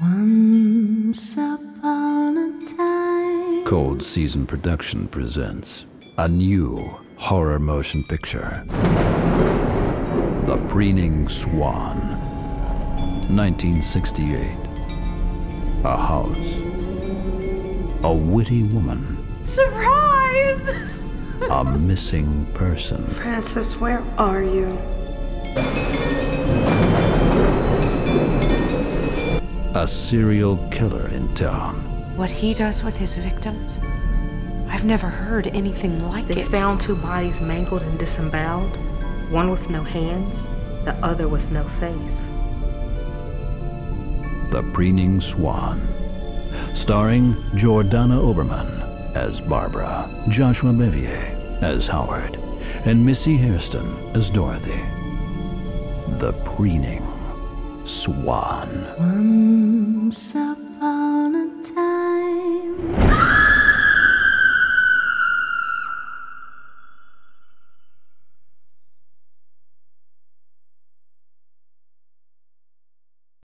Once upon a time. Cold Season Production presents a new horror motion picture. The Preening Swan, 1968. A house. A witty woman. Surprise! A missing person. Francis, where are you? A serial killer in town. What he does with his victims? I've never heard anything like it. They found two bodies mangled and disemboweled. One with no hands, the other with no face. The Preening Swan. Starring Jordana Oberman as Barbara, Joshua Bevier as Howard, and Missy Hairston as Dorothy. The Preening Swan. Once upon a time.